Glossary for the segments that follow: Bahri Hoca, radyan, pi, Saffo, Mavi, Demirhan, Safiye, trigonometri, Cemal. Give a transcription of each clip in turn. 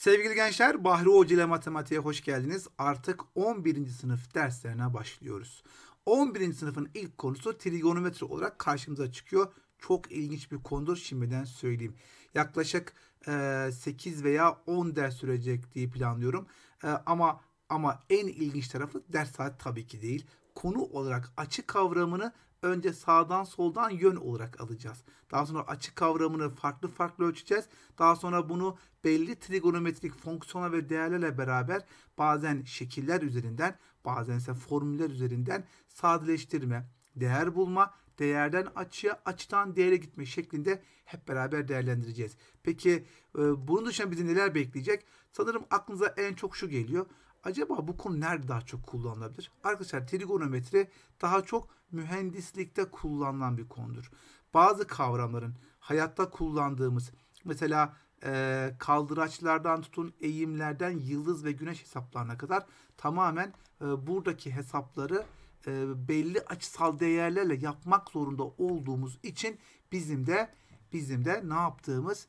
Sevgili gençler, Bahri Hoca ile matematiğe hoş geldiniz. Artık 11. sınıf derslerine başlıyoruz. 11. sınıfın ilk konusu trigonometri olarak karşımıza çıkıyor. Çok ilginç bir konudur, şimdiden söyleyeyim. Yaklaşık 8 veya 10 ders sürecek diye planlıyorum. Ama en ilginç tarafı ders saati tabii ki değil. Konu olarak açı kavramını önce sağdan soldan yön olarak alacağız. Daha sonra açı kavramını farklı farklı ölçeceğiz. Daha sonra bunu belli trigonometrik fonksiyonlar ve değerlerle beraber bazen şekiller üzerinden, bazen ise formüller üzerinden sadeleştirme, değer bulma, değerden açıya, açıdan değere gitme şeklinde hep beraber değerlendireceğiz. Peki bunun dışında bizi neler bekleyecek? Sanırım aklınıza en çok şu geliyor. Acaba bu konu nerede daha çok kullanılabilir? Arkadaşlar, trigonometri daha çok mühendislikte kullanılan bir konudur. Bazı kavramların hayatta kullandığımız, mesela kaldıraçlardan tutun, eğimlerden yıldız ve güneş hesaplarına kadar tamamen buradaki hesapları belli açısal değerlerle yapmak zorunda olduğumuz için bizim de ne yaptığımız,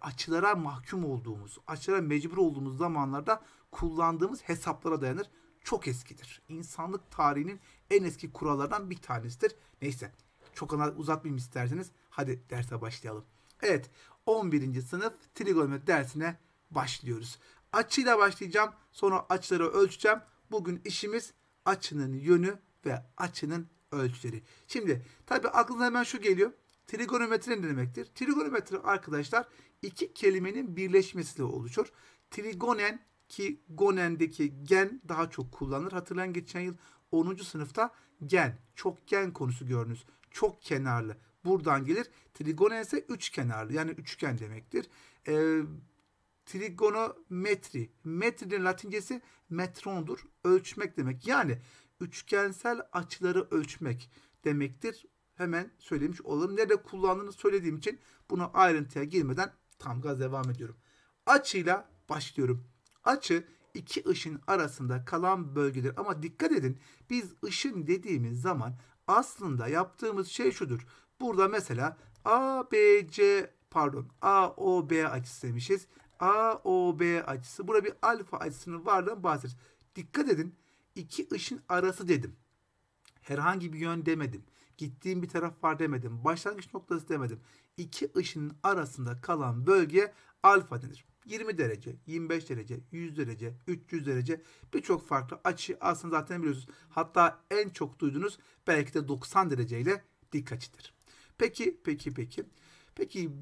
açılara mahkum olduğumuz, açılara mecbur olduğumuz zamanlarda kullandığımız hesaplara dayanır. Çok eskidir. İnsanlık tarihinin en eski kurallardan bir tanesidir. Neyse, çok uzatmayayım isterseniz. Hadi derse başlayalım. Evet, 11. sınıf trigonometri dersine başlıyoruz. Açıyla başlayacağım. Sonra açıları ölçeceğim. Bugün işimiz açının yönü ve açının ölçüleri. Şimdi tabii aklınıza hemen şu geliyor. Trigonometri ne demektir? Trigonometri arkadaşlar iki kelimenin birleşmesiyle oluşur. Trigonen, ki gonendeki gen daha çok kullanılır. Hatırlayın, geçen yıl 10. sınıfta gen, çokgen konusu gördünüz. Çok kenarlı. Buradan gelir. Trigonen ise üç kenarlı. Yani üçgen demektir. Trigonometri. Metrinin latincesi metrondur. Ölçmek demek. Yani üçgensel açıları ölçmek demektir. Hemen söylemiş olalım. Nerede kullandığını söylediğim için buna ayrıntıya girmeden tam gaz devam ediyorum. Açıyla başlıyorum. Açı iki ışın arasında kalan bölgedir. Ama dikkat edin, biz ışın dediğimiz zaman aslında yaptığımız şey şudur. Burada mesela AOB açısı demişiz. AOB açısı. Burada bir alfa açısının varlığından bahsediyoruz. Dikkat edin, iki ışın arası dedim. Herhangi bir yön demedim. Gittiğim bir taraf var demedim. Başlangıç noktası demedim. İki ışının arasında kalan bölgeye alfa denir. 20 derece, 25 derece, 100 derece, 300 derece, birçok farklı açı aslında zaten biliyorsunuz. Hatta en çok duyduğunuz belki de 90 dereceyle dik açıdır. Peki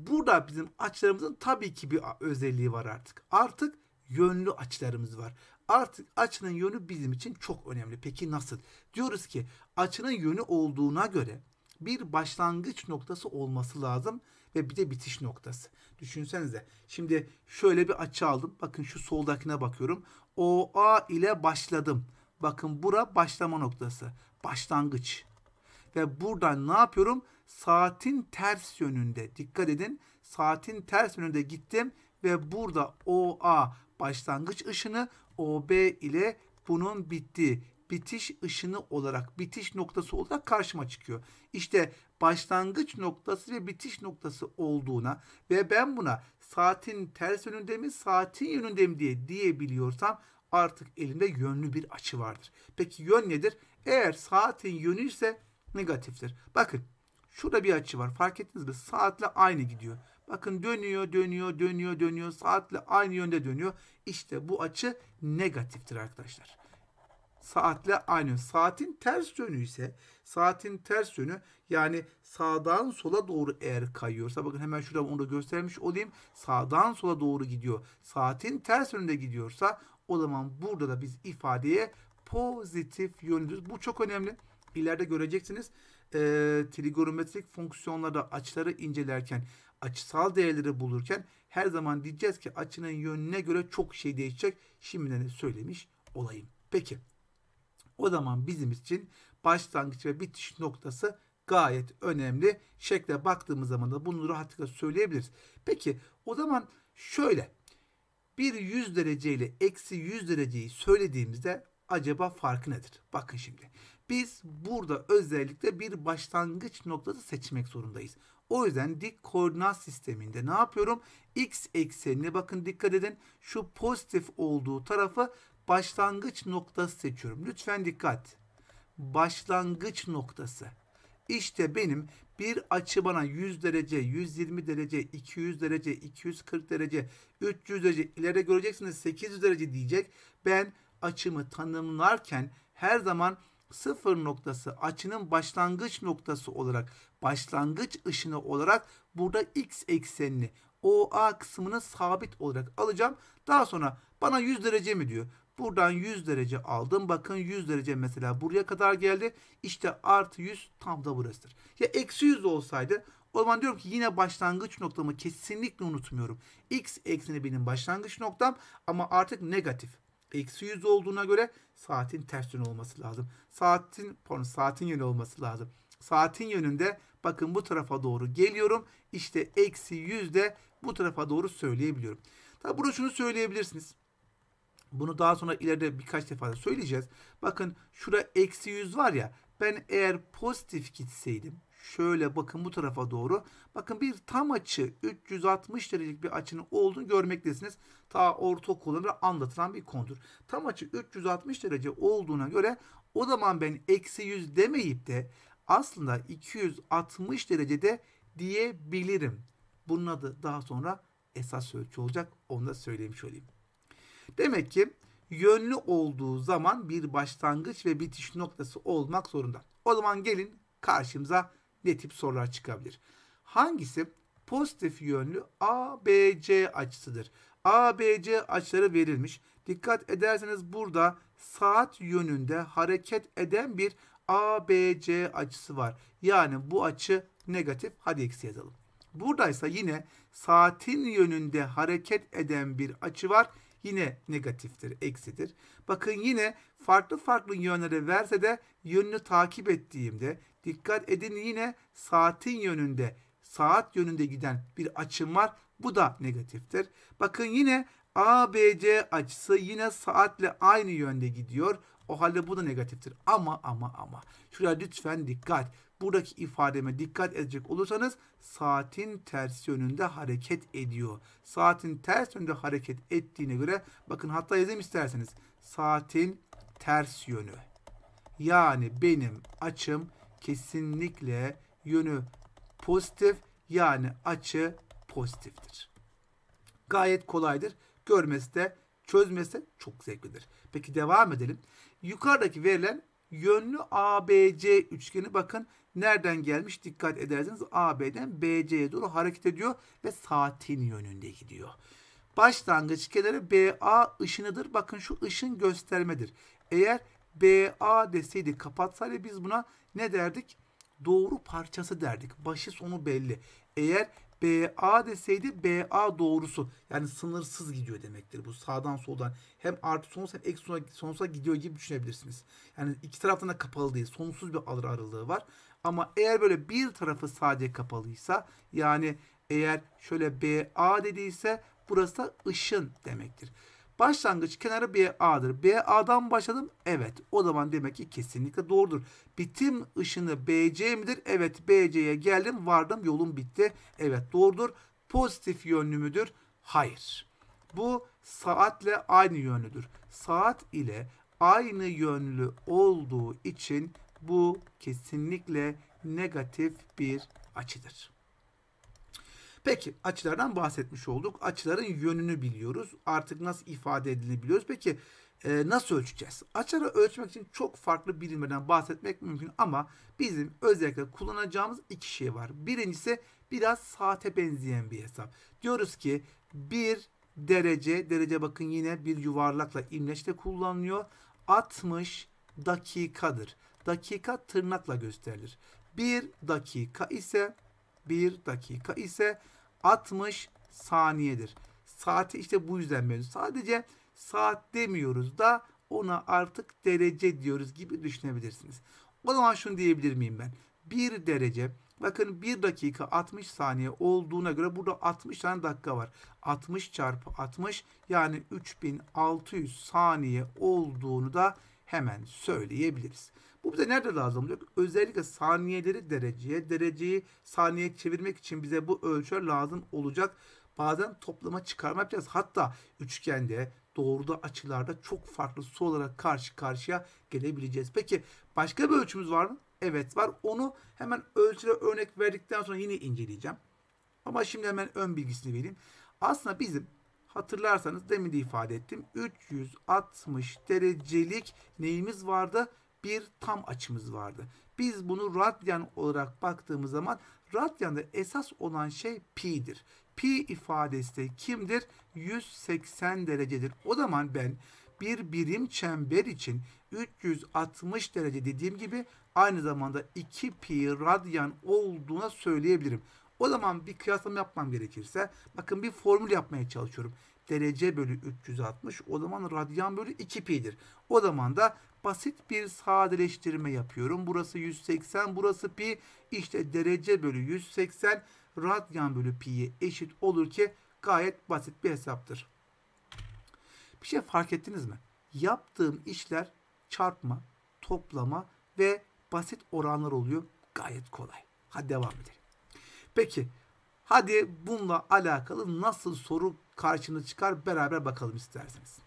burada bizim açılarımızın tabii ki bir özelliği var artık. Artık yönlü açılarımız var. Artık açının yönü bizim için çok önemli. Peki nasıl? Diyoruz ki açının yönü olduğuna göre bir başlangıç noktası olması lazım ve bir de bitiş noktası. Düşünsenize. Şimdi şöyle bir açı aldım. Bakın şu soldakine bakıyorum. OA ile başladım. Bakın bura başlama noktası. Başlangıç. Ve buradan ne yapıyorum? Saatin ters yönünde. Dikkat edin. Saatin ters yönünde gittim ve burada OA başlangıç ışını, OB ile bunun bittiği bitiş ışını olarak, bitiş noktası olarak karşıma çıkıyor. İşte başlangıç noktası ve bitiş noktası olduğuna ve ben buna saatin ters yönünde mi, saatin yönünde mi diye diyebiliyorsam artık elimde yönlü bir açı vardır. Peki yön nedir? Eğer saatin yönü ise negatiftir. Bakın şurada bir açı var. Fark ettiniz mi? Saatle aynı gidiyor. Bakın dönüyor. Saatle aynı yönde dönüyor. İşte bu açı negatiftir arkadaşlar. Saatle aynı. Saatin ters yönü ise, saatin ters yönü yani sağdan sola doğru eğer kayıyorsa, bakın hemen şurada onu da göstermiş olayım. Sağdan sola doğru gidiyor. Saatin ters yönünde gidiyorsa o zaman burada da biz ifadeye pozitif yönlüyoruz. Bu çok önemli. İleride göreceksiniz. Trigonometrik fonksiyonlarda açıları incelerken, açısal değerleri bulurken her zaman diyeceğiz ki açının yönüne göre çok şey değişecek. Şimdiden de söylemiş olayım. Peki. O zaman bizim için başlangıç ve bitiş noktası gayet önemli. Şekle baktığımız zaman da bunu rahatlıkla söyleyebiliriz. Peki o zaman şöyle, bir 100 derece ile eksi 100 dereceyi söylediğimizde acaba farkı nedir? Bakın şimdi Biz burada özellikle bir başlangıç noktası seçmek zorundayız. O yüzden dik koordinat sisteminde ne yapıyorum? X eksenine bakın, dikkat edin. Şu pozitif olduğu tarafı başlangıç noktası seçiyorum. Lütfen dikkat. Başlangıç noktası. İşte benim bir açı bana 100 derece, 120 derece, 200 derece, 240 derece, 300 derece, ileride göreceksiniz 800 derece diyecek. Ben açımı tanımlarken her zaman sıfır noktası açının başlangıç noktası olarak, başlangıç ışını olarak burada x eksenini, OA kısmını sabit olarak alacağım. Daha sonra bana 100 derece mi diyor? Buradan 100 derece aldım. Bakın 100 derece mesela buraya kadar geldi. İşte artı 100 tam da burasıdır. Ya eksi 100 olsaydı o zaman diyorum ki yine başlangıç noktamı kesinlikle unutmuyorum. X ekseni benim başlangıç noktam ama artık negatif. Eksi 100 olduğuna göre saatin ters yönü olması lazım. Saatin yönü olması lazım. Saatin yönünde bakın bu tarafa doğru geliyorum. İşte eksi 100 de bu tarafa doğru söyleyebiliyorum. Tabi burada şunu söyleyebilirsiniz. Bunu daha sonra ileride birkaç defa da söyleyeceğiz. Bakın şurada eksi 100 var ya. Ben eğer pozitif gitseydim. Şöyle bakın bu tarafa doğru. Bakın bir tam açı 360 derecelik bir açının olduğunu görmektesiniz. Ta ortaokulda anlatılan bir konudur. Tam açı 360 derece olduğuna göre o zaman ben eksi 100 demeyip de aslında 260 derecede diyebilirim. Bunun adı daha sonra esas ölçü olacak. Onu da söylemiş olayım. Demek ki yönlü olduğu zaman bir başlangıç ve bitiş noktası olmak zorunda. O zaman gelin karşımıza ne tip sorular çıkabilir? Hangisi pozitif yönlü ABC açısıdır? ABC açıları verilmiş. Dikkat ederseniz burada saat yönünde hareket eden bir ABC açısı var. Yani bu açı negatif. Hadi eksi yazalım. Buradaysa yine saatin yönünde hareket eden bir açı var. Yine negatiftir, eksidir. Bakın yine farklı farklı yönlere verse de yönünü takip ettiğimde dikkat edin yine saatin yönünde, saat yönünde giden bir açım var. Bu da negatiftir. Bakın yine ABC açısı yine saatle aynı yönde gidiyor. O halde bu da negatiftir. Ama. Şuraya lütfen dikkat. Buradaki ifademe dikkat edecek olursanız saatin ters yönünde hareket ediyor. Saatin ters yönünde hareket ettiğine göre bakın hatta yazayım isterseniz. Saatin ters yönü. Yani benim açım kesinlikle yönü pozitif, yani açı pozitiftir. Gayet kolaydır. Görmesi de çözmesi de çok zevklidir. Peki devam edelim. Yukarıdaki verilen yönlü ABC üçgeni bakın nereden gelmiş, dikkat ederseniz AB'den BC'ye doğru hareket ediyor ve saatin yönünde gidiyor. Başlangıç kenarı BA ışınıdır. Bakın şu ışın göstermedir. Eğer BA deseydi, kapatsaydı biz buna ne derdik? Doğru parçası derdik. Başı sonu belli. Eğer BA deseydi BA doğrusu, yani sınırsız gidiyor demektir. Bu sağdan soldan hem artı sonsuz hem eksi sonsuza gidiyor gibi düşünebilirsiniz. Yani iki taraftan da kapalı değil. Sonsuz bir alır aralığı var. Ama eğer böyle bir tarafı sadece kapalıysa, yani eğer şöyle BA dediyse burası da ışın demektir. Başlangıç kenarı BA'dır. BA'dan başladım. Evet. O zaman demek ki kesinlikle doğrudur. Bitim ışını BC midir? Evet. BC'ye geldim. Vardım. Yolum bitti. Evet. Doğrudur. Pozitif yönlü müdür? Hayır. Bu saatle aynı yönlüdür. Saat ile aynı yönlü olduğu için bu kesinlikle negatif bir açıdır. Peki açılardan bahsetmiş olduk. Açıların yönünü biliyoruz. Artık nasıl ifade edildiğini biliyoruz. Peki nasıl ölçeceğiz? Açıları ölçmek için çok farklı birimlerden bahsetmek mümkün ama bizim özellikle kullanacağımız iki şey var. Birincisi biraz saate benzeyen bir hesap. Diyoruz ki bir derece bakın yine bir yuvarlakla imleçte kullanılıyor. 60 dakikadır. Dakika tırnakla gösterilir. Bir dakika ise 60 saniyedir. Saati işte bu yüzden mevzu. Sadece saat demiyoruz da ona artık derece diyoruz gibi düşünebilirsiniz. O zaman şunu diyebilir miyim ben? 1 derece bakın 1 dakika 60 saniye olduğuna göre burada 60 tane dakika var. 60 çarpı 60 yani 3600 saniye olduğunu da hemen söyleyebiliriz. Bu bize nerede lazım olacak? Özellikle saniyeleri dereceye, dereceyi saniyeye çevirmek için bize bu ölçüler lazım olacak. Bazen toplama çıkarma yapacağız. Hatta üçgende, doğruda, açılarda çok farklı sorulara karşı karşıya gelebileceğiz. Peki başka bir ölçümüz var mı? Evet var. Onu hemen ölçüde örnek verdikten sonra yine inceleyeceğim. Ama şimdi hemen ön bilgisini vereyim. Aslında bizim hatırlarsanız demin de ifade ettim. 360 derecelik neyimiz vardı? Bir tam açımız vardı. Biz bunu radyan olarak baktığımız zaman radyanda esas olan şey pi'dir. Pi ifadesi de kimdir? 180 derecedir. O zaman ben bir birim çember için 360 derece dediğim gibi aynı zamanda 2 pi radyan olduğuna söyleyebilirim. O zaman bir kıyaslama yapmam gerekirse bakın bir formül yapmaya çalışıyorum. Derece bölü 360 o zaman radyan bölü 2 pi'dir. O zaman da basit bir sadeleştirme yapıyorum. Burası 180, burası pi. İşte derece bölü 180 radyan bölü pi'ye eşit olur ki gayet basit bir hesaptır. Bir şey fark ettiniz mi? Yaptığım işler çarpma, toplama ve basit oranlar oluyor. Gayet kolay. Hadi devam edelim. Peki hadi bununla alakalı nasıl soru karşınıza çıkar beraber bakalım isterseniz.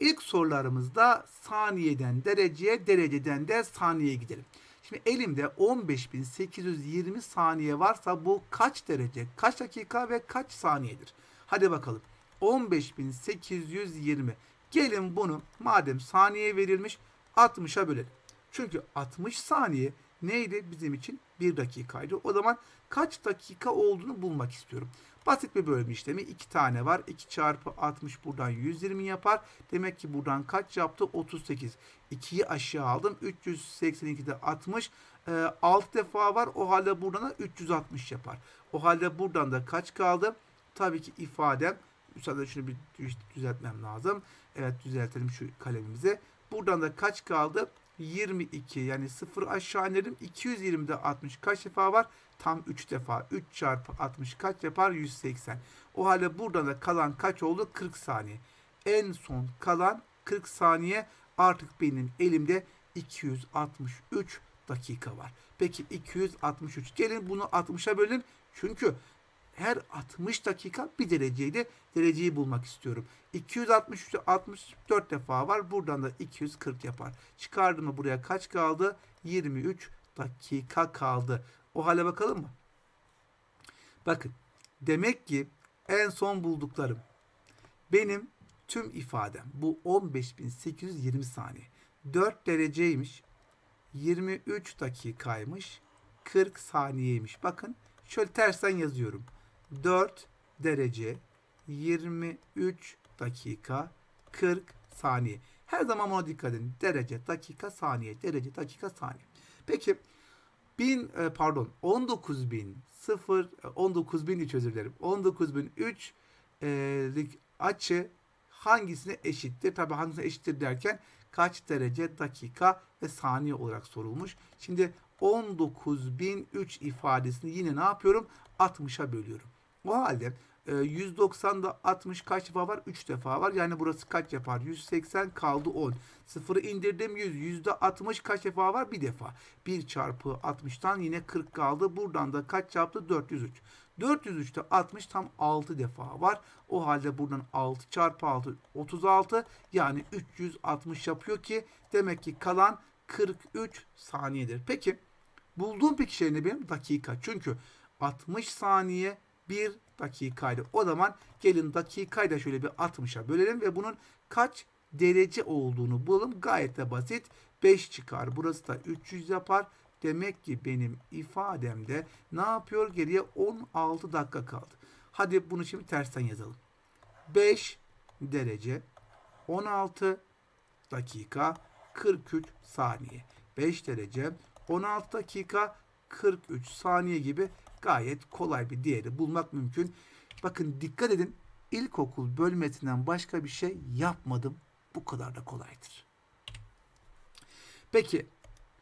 İlk sorularımızda saniyeden dereceye, dereceden de saniyeye gidelim. Şimdi elimde 15.820 saniye varsa bu kaç derece, kaç dakika ve kaç saniyedir? Hadi bakalım. 15.820. Gelin bunu madem saniye verilmiş 60'a bölelim. Çünkü 60 saniye neydi bizim için? 1 dakikaydı. O zaman kaç dakika olduğunu bulmak istiyorum. Basit bir bölme işlemi. 2 tane var. 2 çarpı 60 buradan 120 yapar. Demek ki buradan kaç yaptı? 38. 2'yi aşağı aldım. 382'de 60. 6 defa var. O halde buradan da 360 yapar. O halde buradan da kaç kaldı? Tabii ki ifadem. Üstelik şunu bir düzeltmem lazım. Evet düzeltelim şu kalemimizi. Buradan da kaç kaldı? 22 yani 0 aşağı inelim. 220'de 60 kaç defa var? Tam 3 defa. 3 çarpı 60 kaç yapar? 180. O halde buradan da kalan kaç oldu? 40 saniye. En son kalan 40 saniye. Artık benim elimde 263 dakika var. Peki 263. Gelin bunu 60'a bölelim. Çünkü her 60 dakika bir dereceydi. Dereceyi bulmak istiyorum. 263'te 64 defa var. Buradan da 240 yapar. Çıkardığımda buraya kaç kaldı? 23 dakika kaldı. O hale bakalım mı? Bakın. Demek ki en son bulduklarım. Benim tüm ifadem. Bu 15.820 saniye. 4 dereceymiş. 23 dakikaymış. 40 saniyeymiş. Bakın. Şöyle tersten yazıyorum. 4 derece 23 dakika 40 saniye. Her zaman ona dikkat edin. Derece, dakika, saniye. Derece, dakika, saniye. Peki 19.003'lik açı hangisine eşittir? Tabii hangisine eşittir derken kaç derece, dakika ve saniye olarak sorulmuş. Şimdi 19.003 ifadesini yine ne yapıyorum? 60'a bölüyorum. O halde 190'da 60 kaç defa var? 3 defa var. Yani burası kaç yapar? 180 kaldı 10. 0'ı indirdim 100. %60 kaç defa var? Bir defa. 1 çarpı 60'tan yine 40 kaldı. Buradan da kaç yaptı? 403. 403'te 60 tam 6 defa var. O halde buradan 6 çarpı 6 36 yani 360 yapıyor ki demek ki kalan 43 saniyedir. Peki bulduğum pekişleri ne benim? Dakika. Çünkü 60 saniye 1 dakikaydı. O zaman gelin dakikayı da şöyle bir 60'a bölelim ve bunun kaç derece olduğunu bulalım. Gayet de basit. 5 çıkar. Burası da 300 yapar. Demek ki benim ifademde ne yapıyor? Geriye 16 dakika kaldı. Hadi bunu şimdi tersten yazalım. 5 derece 16 dakika 43 saniye. 5 derece 16 dakika 43 saniye gibi gayet kolay bir değeri bulmak mümkün. Bakın dikkat edin. İlkokul bölmesinden başka bir şey yapmadım. Bu kadar da kolaydır. Peki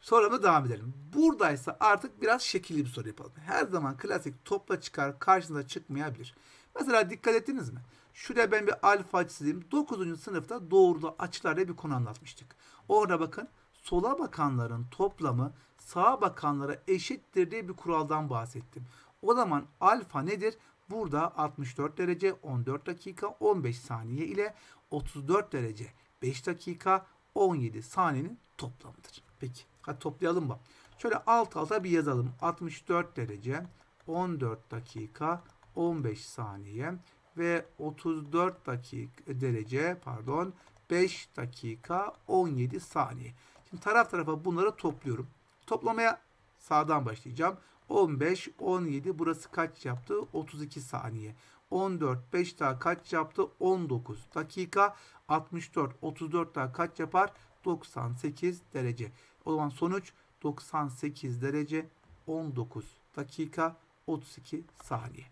sorumuza devam edelim. Buradaysa artık biraz şekilli bir soru yapalım. Her zaman klasik topla çıkar karşınıza çıkmayabilir. Mesela dikkat ettiniz mi? Şuraya ben bir alfa açısıyım. 9. sınıfta doğruda açılarla bir konu anlatmıştık. Orada bakın sola bakanların toplamı sağa bakanlara eşittir diye bir kuraldan bahsettim. O zaman alfa nedir? Burada 64 derece 14 dakika 15 saniye ile 34 derece 5 dakika 17 saniyenin toplamıdır. Peki hadi toplayalım bak. Şöyle alt alta bir yazalım. 64 derece 14 dakika 15 saniye ve 34 dakika derece pardon 5 dakika 17 saniye. Şimdi taraf tarafa bunları topluyorum. Toplamaya sağdan başlayacağım. 15, 17 burası kaç yaptı? 32 saniye. 14, 5 daha kaç yaptı? 19 dakika. 64, 34 daha kaç yapar? 98 derece. O zaman sonuç 98 derece 19 dakika 32 saniye.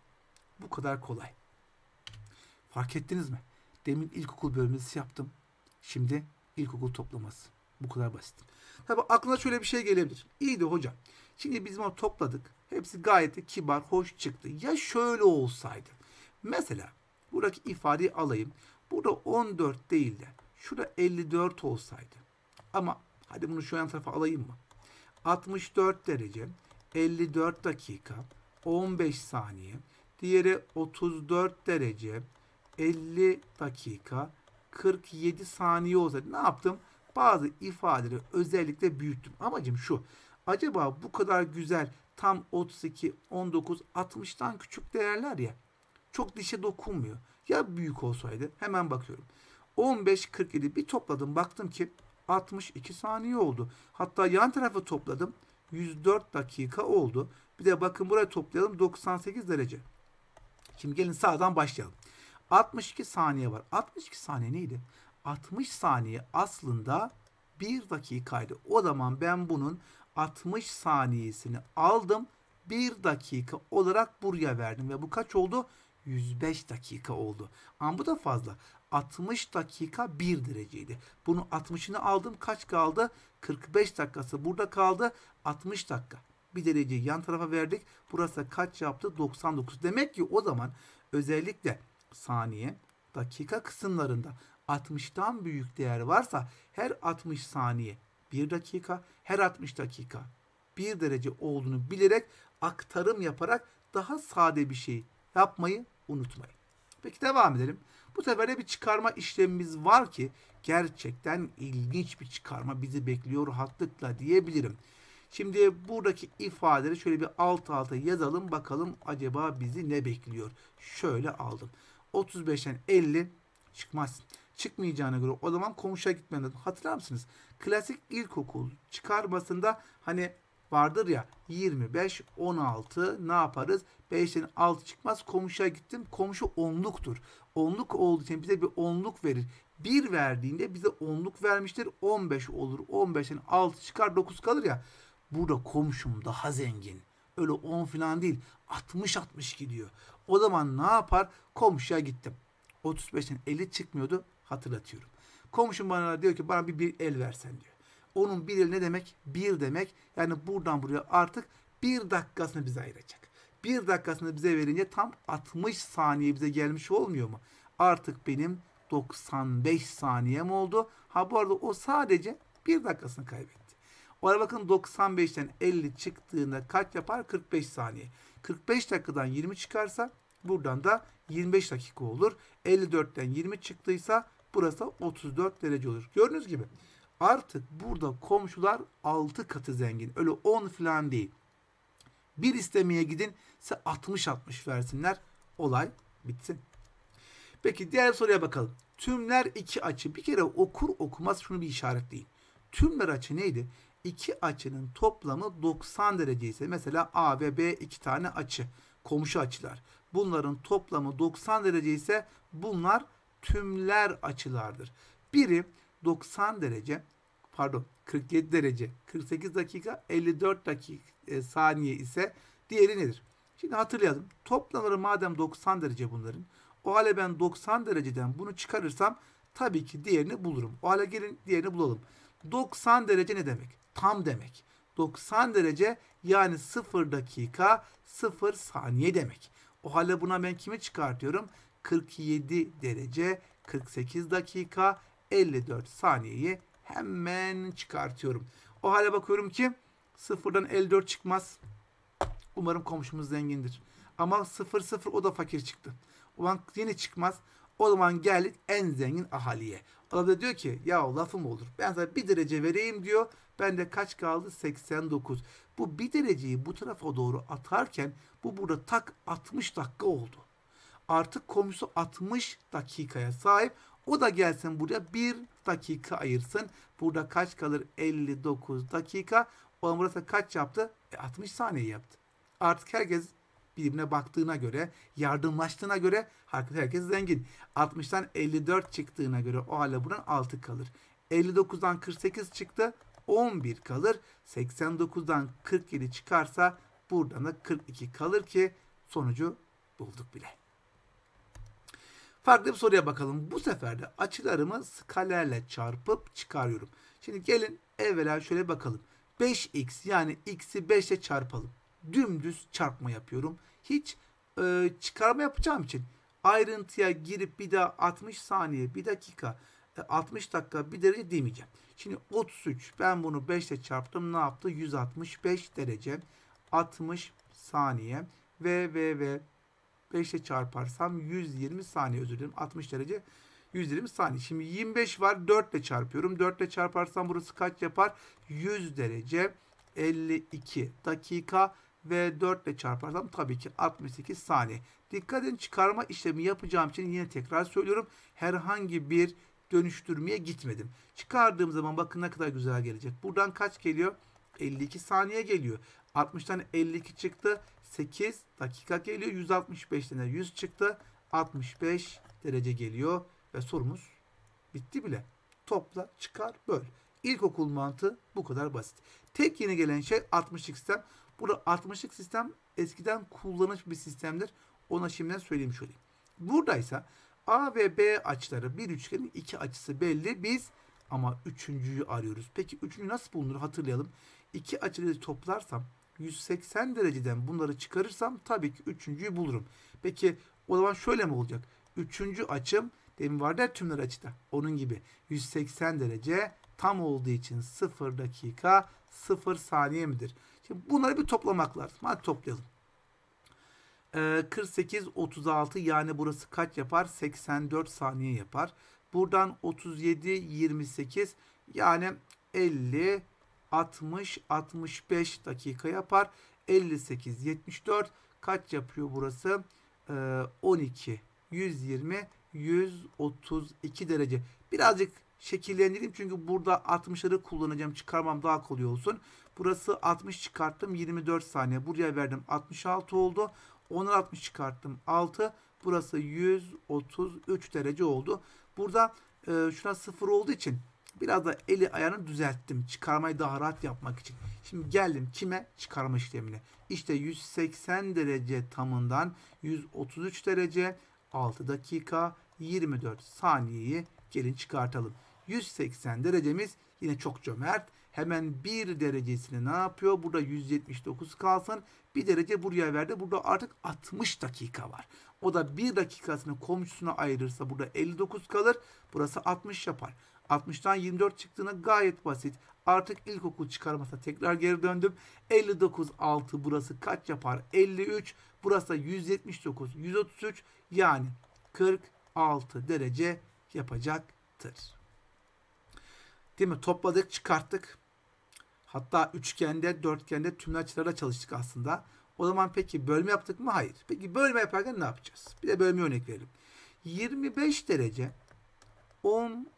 Bu kadar kolay. Fark ettiniz mi? Demin ilkokul bölümümüzü yaptım. Şimdi ilkokul toplaması. Bu kadar basit. Tabi aklına şöyle bir şey gelebilir. İyi de hocam. Şimdi biz bunu topladık. Hepsi gayet de kibar, hoş çıktı. Ya şöyle olsaydı. Mesela buradaki ifadeyi alayım. Burada 14 değil de şurada 54 olsaydı. Ama hadi bunu şu yan tarafa alayım mı? 64 derece 54 dakika 15 saniye. Diğeri 34 derece 50 dakika 47 saniye olsaydı. Ne yaptım? Bazı ifadeleri özellikle büyüttüm. Amacım şu. Acaba bu kadar güzel tam 32, 19, 60'tan küçük değerler ya. Çok dişe dokunmuyor. Ya büyük olsaydı? Hemen bakıyorum. 15, 47 bir topladım. Baktım ki 62 saniye oldu. Hatta yan tarafı topladım. 104 dakika oldu. Bir de bakın buraya toplayalım. 98 derece. Şimdi gelin sağdan başlayalım. 62 saniye var. 62 saniye neydi? 60 saniye aslında 1 dakikaydı. O zaman ben bunun 60 saniyesini aldım. 1 dakika olarak buraya verdim. Ve bu kaç oldu? 105 dakika oldu. Ama bu da fazla. 60 dakika 1 dereceydi. Bunun 60'ını aldım. Kaç kaldı? 45 dakikası burada kaldı. 60 dakika. 1 dereceyi yan tarafa verdik. Burası kaç yaptı? 99. Demek ki o zaman özellikle saniye, dakika kısımlarında 60'tan büyük değer varsa her 60 saniye 1 dakika, her 60 dakika 1 derece olduğunu bilerek aktarım yaparak daha sade bir şey yapmayı unutmayın. Peki devam edelim. Bu sefer de bir çıkarma işlemimiz var ki gerçekten ilginç bir çıkarma bizi bekliyor rahatlıkla diyebilirim. Şimdi buradaki ifadeleri şöyle bir alt alta yazalım bakalım acaba bizi ne bekliyor. Şöyle aldım. 35'ten 50 çıkmaz. Çıkmayacağına göre o zaman komşuya gitmen lazım. Hatırlar mısınız? Klasik ilkokul çıkarmasında hani vardır ya 25, 16 ne yaparız? 5'ten 6 çıkmaz. Komşuya gittim. Komşu 10'luktur. 10'luk olduğu için bize bir 10'luk verir. 1 verdiğinde bize 10'luk vermiştir. 15 olur. 15'ten 6 çıkar. 9 kalır ya. Burada komşum daha zengin. Öyle 10 falan değil. 60-60 gidiyor. O zaman ne yapar? Komşuya gittim. 35'ten 50 çıkmıyordu. Hatırlatıyorum. Komşum bana diyor ki bana bir el versen diyor. Onun bir eli ne demek? Bir demek. Yani buradan buraya artık bir dakikasını bize ayıracak. Bir dakikasını bize verince tam 60 saniye bize gelmiş olmuyor mu? Artık benim 95 saniyem oldu. Ha bu arada o sadece bir dakikasını kaybetti. O ara bakın 95'ten 50 çıktığında kaç yapar? 45 saniye. 45 dakikadan 20 çıkarsa buradan da 25 dakika olur. 54'ten 20 çıktıysa burası 34 derece olur. Gördüğünüz gibi artık burada komşular 6 katı zengin. Öyle 10 falan değil. Bir istemeye gidin size 60-60 versinler. Olay bitsin. Peki diğer soruya bakalım. Tümler iki açı. Bir kere okur okumaz şunu bir işaretleyin. Tümler açı neydi? İki açının toplamı 90 derece ise mesela A ve B iki tane açı. Komşu açılar. Bunların toplamı 90 derece ise bunlar tümler açılardır. Biri 90 derece, pardon 47 derece, 48 dakika, 54 dakika saniye ise diğeri nedir? Şimdi hatırlayalım. Toplamları madem 90 derece bunların. O halde ben 90 dereceden bunu çıkarırsam tabii ki diğerini bulurum. O halde gelin diğerini bulalım. 90 derece ne demek? Tam demek. 90 derece yani 0 dakika 0 saniye demek. O halde buna ben kimi çıkartıyorum? 47 derece 48 dakika 54 saniyeyi Hemen çıkartıyorum. O hale bakıyorum ki sıfırdan 54 çıkmaz. Umarım komşumuz zengindir. Ama 0,0 o da fakir çıktı. O zaman yine çıkmaz. O zaman geldik en zengin ahaliye. O da diyor ki ya lafım olur. Ben sana bir derece vereyim diyor. Bende kaç kaldı? 89. Bu bir dereceyi bu tarafa doğru atarken bu burada tak 60 dakika oldu. Artık komşusu 60 dakikaya sahip. O da gelsin buraya 1 dakika ayırsın. Burada kaç kalır? 59 dakika. O burası kaç yaptı? 60 saniye yaptı. Artık herkes birbirine baktığına göre, yardımlaştığına göre herkes zengin. 60'tan 54 çıktığına göre o hale buranın 6 kalır. 59'dan 48 çıktı. 11 kalır. 89'dan 47 çıkarsa buradan da 42 kalır ki sonucu bulduk bile. Farklı bir soruya bakalım. Bu sefer de açılarımı skalerle çarpıp çıkarıyorum. Şimdi gelin evvela şöyle bakalım. 5x yani x'i 5 ile çarpalım. Dümdüz çarpma yapıyorum. Hiç çıkarma yapacağım için ayrıntıya girip bir daha 60 saniye, bir dakika, 60 dakika, bir derece demeyeceğim. Şimdi 33, ben bunu 5 ile çarptım. Ne yaptı? 165 derece, 60 saniye ve 5 ile çarparsam 120 saniye, özür dilerim. 60 derece 120 saniye. Şimdi 25 var, 4 ile çarpıyorum. 4 ile çarparsam burası kaç yapar? 100 derece 52 dakika ve 4 ile çarparsam tabii ki 68 saniye. Dikkat edin, çıkarma işlemi yapacağım için yine tekrar söylüyorum. Herhangi bir dönüştürmeye gitmedim. Çıkardığım zaman bakın ne kadar güzel gelecek. Buradan kaç geliyor? 52 saniye geliyor. 60'tan 52 çıktı. 8 dakika geliyor. 165'ten 100 çıktı. 65 derece geliyor. Ve sorumuz bitti bile. Topla, çıkar, böl. İlkokul mantığı bu kadar basit. Tek yeni gelen şey 60'lık sistem. Burada 60'lık sistem eskiden kullanılmış bir sistemdir. Ona şimdiden söyleyeyim şöyle. Buradaysa A ve B açıları bir üçgenin iki açısı belli. Biz ama üçüncüyü arıyoruz. Peki üçüncü nasıl bulunur hatırlayalım. İki açıyı toplarsam 180 dereceden bunları çıkarırsam tabii ki üçüncüyü bulurum. Peki o zaman şöyle mi olacak? Üçüncü açım demin vardı ya tümler açıda. Onun gibi 180 derece tam olduğu için 0 dakika 0 saniye midir? Şimdi bunları bir toplamak lazım. Hadi toplayalım. 48, 36 yani burası kaç yapar? 84 saniye yapar. Buradan 37, 28 yani 50, 60, 65 dakika yapar. 58, 74 kaç yapıyor burası? 12, 120, 132 derece. Birazcık şekillendireyim çünkü burada 60'ları kullanacağım. Çıkarmam daha kolay olsun. Burası 60 çıkarttım. 24 saniye. Buraya verdim. 66 oldu. Onları 60 çıkarttım. 6. Burası 133 derece oldu. Burada şuna 0 olduğu için biraz da eli ayağını düzelttim. Çıkarmayı daha rahat yapmak için. Şimdi geldim kime? Çıkarma işlemine. İşte 180 derece tamından 133 derece 6 dakika 24 saniyeyi gelin çıkartalım. 180 derecemiz yine çok cömert. Hemen bir derecesini ne yapıyor? Burada 179 kalsın. Bir derece buraya verdi. Burada artık 60 dakika var. O da bir dakikasını komşusuna ayırırsa burada 59 kalır. Burası 60 yapar. 60'tan 24 çıktığına gayet basit. Artık ilkokul çıkarmasa tekrar geri döndüm. 59, 6 burası kaç yapar? 53. Burası da 179, 133 yani 46 derece yapacaktır. Değil mi? Topladık, çıkarttık. Hatta üçgende, dörtgende tümler açılarla çalıştık aslında. O zaman peki bölme yaptık mı? Hayır. Peki bölme yaparken ne yapacağız? Bir de bölme örnek verelim. 25 derece 13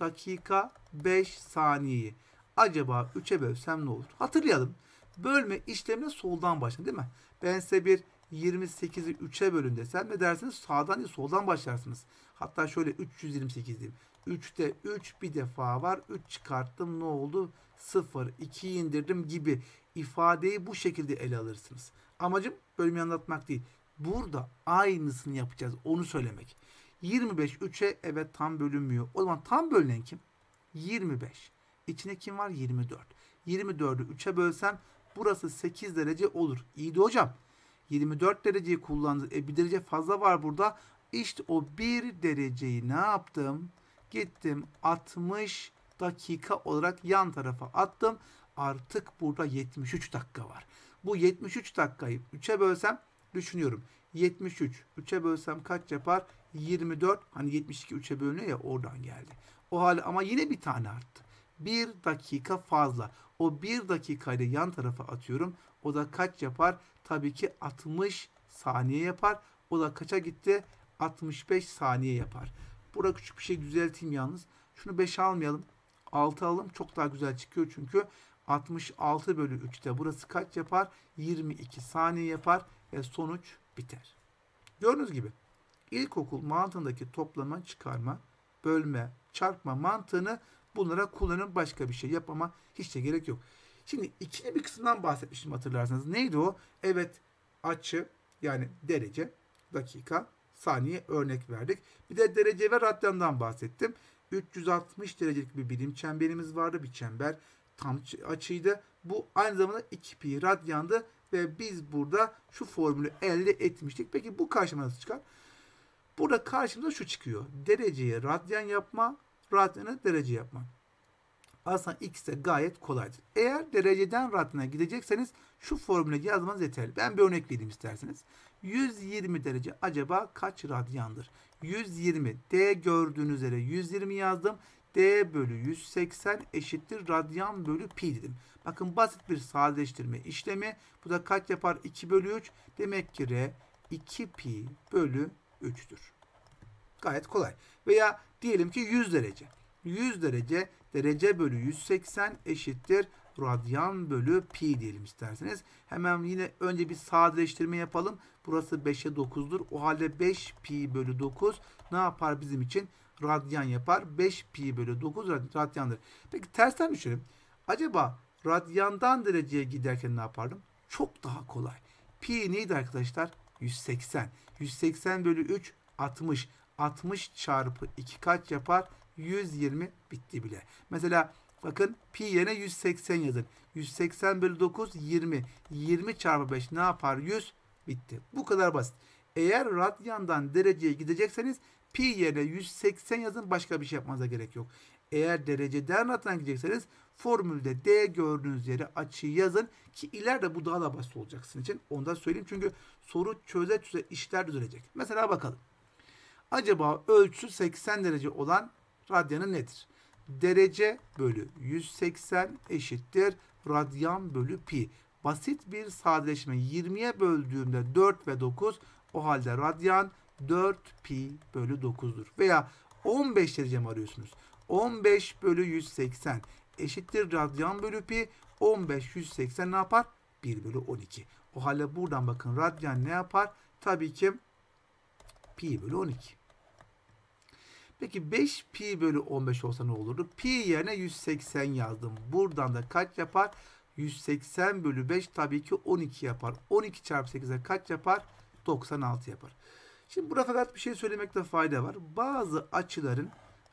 dakika 5 saniyeyi acaba 3'e bölsem ne olur? Hatırlayalım. Bölme işlemine soldan başlayın değil mi? Ben size bir 28'i 3'e bölün desem ne dersiniz? Sağdan ya soldan başlarsınız. Hatta şöyle 328 diyeyim. 3'te 3 bir defa var. 3 çıkarttım ne oldu? 0. 2'yi indirdim gibi ifadeyi bu şekilde ele alırsınız. Amacım bölümü anlatmak değil. Burada aynısını yapacağız. Onu söylemek. 25 3'e evet tam bölünmüyor. O zaman tam bölünen kim? 25. İçine kim var? 24. 24'ü 3'e bölsem burası 8 derece olur. İyi de hocam. 24 dereceyi kullandık. Bir derece fazla var burada. İşte o bir dereceyi ne yaptım? Gittim 60 dakika olarak yan tarafa attım. Artık burada 73 dakika var. Bu 73 dakikayı 3'e bölsem düşünüyorum. 73 3'e bölsem kaç yapar? 24. Hani 72 3'e bölünüyor ya, oradan geldi. O hali ama yine bir tane arttı. 1 dakika fazla. O 1 dakikayla yan tarafa atıyorum. O da kaç yapar? Tabii ki 60 saniye yapar. O da kaça gitti? 65 saniye yapar. Burada küçük bir şey düzelteyim yalnız. Şunu 5'e almayalım. 6 alalım. Çok daha güzel çıkıyor çünkü. 66 bölü 3'te burası kaç yapar? 22 saniye yapar ve sonuç biter. Gördüğünüz gibi ilkokul mantığındaki toplama, çıkarma, bölme, çarpma mantığını bunlara kullanın. Başka bir şey yapmama hiç de gerek yok. Şimdi ikinci bir kısımdan bahsetmiştim, hatırlarsanız. Neydi o? Evet, açı yani derece, dakika, saniye örnek verdik. Bir de derece ve radyandan bahsettim. 360 derecelik bir birim çemberimiz vardı. Bir çember tam açıydı. Bu aynı zamanda 2 pi radyandı ve biz burada şu formülü elde etmiştik. Peki bu karşıma nasıl çıkar? Burada karşımıza şu çıkıyor. Dereceye radyan yapma, radyana derece yapma. Aslında ikisi de gayet kolaydır. Eğer dereceden radyana gidecekseniz şu formülü yazmanız yeterli. Ben bir örnek vereyim isterseniz. 120 derece acaba kaç radyandır? 120. D gördüğünüz üzere 120 yazdım. D bölü 180 eşittir radyan bölü pi dedim. Bakın, basit bir sadeleştirme işlemi. Bu da kaç yapar? 2 bölü 3. Demek ki R 2 pi bölü 3'tür. Gayet kolay. Veya diyelim ki 100 derece. 100 derece, derece bölü 180 eşittir radyan bölü pi diyelim isterseniz. Hemen yine önce bir sadeleştirme yapalım. Burası 5'e 9'dur. O halde 5 pi bölü 9 ne yapar bizim için? Radyan yapar. 5 pi bölü 9 radyandır. Peki tersten düşünelim. Acaba radyandan dereceye giderken ne yapardım? Çok daha kolay. Pi neydi arkadaşlar? 180. 180 bölü 3 60. 60 çarpı 2 kaç yapar? 120. Bitti bile. Mesela bakın, pi yerine 180 yazın. 180 bölü 9 20. 20 çarpı 5 ne yapar? 100. Bitti. Bu kadar basit. Eğer radyandan dereceye gidecekseniz pi yerine 180 yazın. Başka bir şey yapmanıza gerek yok. Eğer dereceden radyana gidecekseniz formülde D gördüğünüz yere açıyı yazın ki ileride bu daha da basit olacak sizin için. Onu da söyleyeyim çünkü soru çöze çöze işler düzelecek. Mesela bakalım. Acaba ölçüsü 80 derece olan radyanı nedir? Derece bölü 180 eşittir radyan bölü pi. Basit bir sadeleşme. 20'ye böldüğümde 4 ve 9, o halde radyan 4 pi bölü 9'dur. Veya 15 derecemi arıyorsunuz. 15 bölü 180 eşittir radyan bölü pi. 15 180 ne yapar? 1 bölü 12. O halde buradan bakın radyan ne yapar? Tabii ki pi bölü 12. Peki 5 pi bölü 15 olsa ne olurdu? Pi yerine 180 yazdım. Buradan da kaç yapar? 180 bölü 5 tabii ki 12 yapar. 12 çarpı 8'e kaç yapar? 96 yapar. Şimdi burada fakat bir şey söylemekte fayda var. Bazı açıların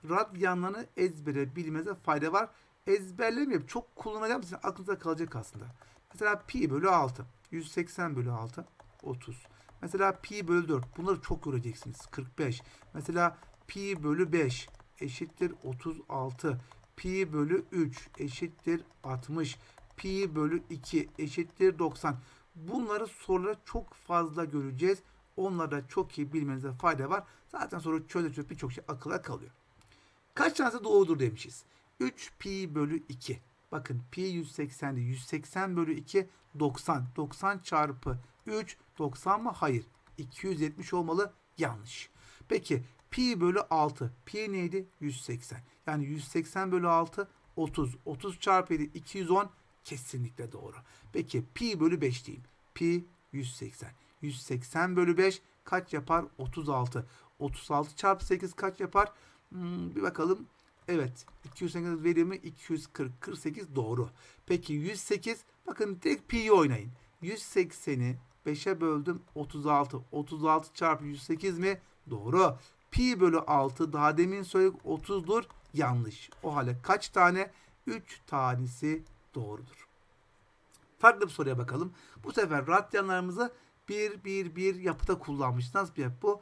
radyanlarını ezbere bilmenize fayda var. Ezberlemeyip çok kullanacağım, sizin aklınıza kalacak aslında. Mesela pi bölü 6. 180 bölü 6. 30. Mesela pi bölü 4. Bunları çok göreceksiniz. 45. Mesela pi bölü 5 eşittir 36. Pi bölü 3 eşittir 60. Pi bölü 2 eşittir 90. Bunları sorulara çok fazla göreceğiz. Onları da çok iyi bilmenize fayda var. Zaten soru çöze çöze birçok şey akıla kalıyor. Kaç tanesi doğrudur demişiz. 3 pi bölü 2. Bakın pi 180'di. 180 bölü 2 90. 90 çarpı 3 90 mı? Hayır. 270 olmalı. Yanlış. Peki pi bölü 6. Pi neydi? 180. Yani 180 bölü 6 30. 30 çarpı 7 210. Kesinlikle doğru. Peki pi bölü 5 diyeyim. Pi 180. 180 bölü 5 kaç yapar? 36. 36 çarpı 8 kaç yapar? Bir bakalım. Evet. 208 verimi 240. 48 doğru. Peki 108. Bakın tek pi'yi oynayın. 180'i 5'e böldüm. 36. 36 çarpı 108 mi? Doğru. Pi bölü 6 daha demin söyledik 30'dur. Yanlış. O halde kaç tane? 3 tanesi doğrudur. Farklı bir soruya bakalım. Bu sefer radyanlarımızı 1 yapıda kullanmış. Nasıl bir yapı bu?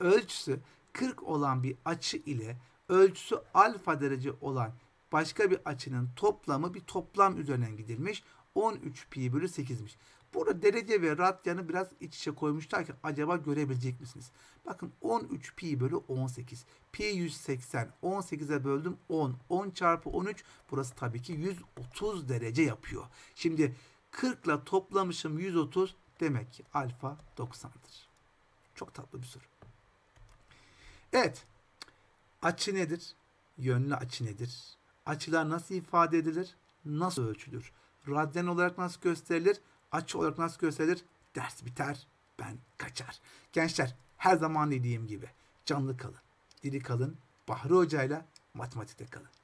Ölçüsü 40 olan bir açı ile ölçüsü alfa derece olan başka bir açının toplamı bir toplam üzerinden gidilmiş. 13 pi bölü 8'miş. Burada derece ve radyanı biraz iç içe koymuşlar ki acaba görebilecek misiniz? Bakın 13 pi bölü 18. Pi 180. 18'e böldüm 10. 10 çarpı 13. Burası tabii ki 130 derece yapıyor. Şimdi 40 ile toplamışım 130. Demek ki alfa 90'dır. Çok tatlı bir soru. Evet. Açı nedir? Yönlü açı nedir? Açılar nasıl ifade edilir? Nasıl ölçülür? Radyan olarak nasıl gösterilir? Açı olarak nasıl gösterilir? Ders biter, ben kaçar. Gençler, her zaman dediğim gibi canlı kalın, diri kalın. Bahri Hoca'yla matematikte kalın.